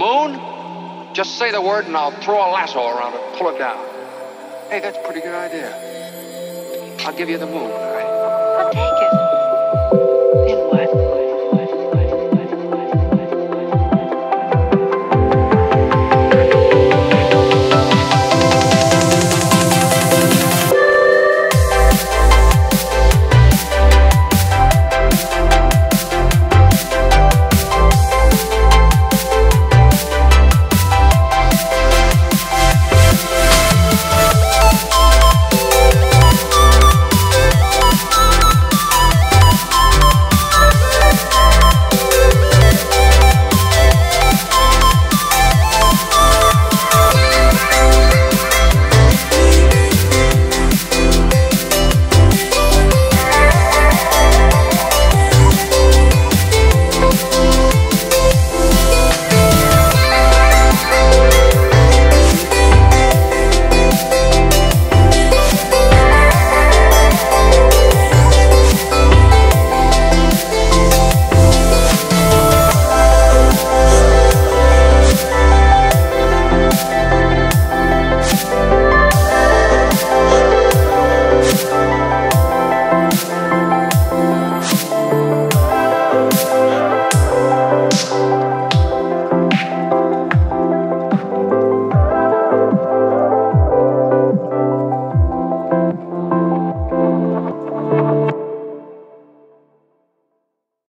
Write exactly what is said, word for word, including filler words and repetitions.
moon? Just say the word and I'll throw a lasso around it, pull it down. Hey, that's a pretty good idea. I'll give you the moon.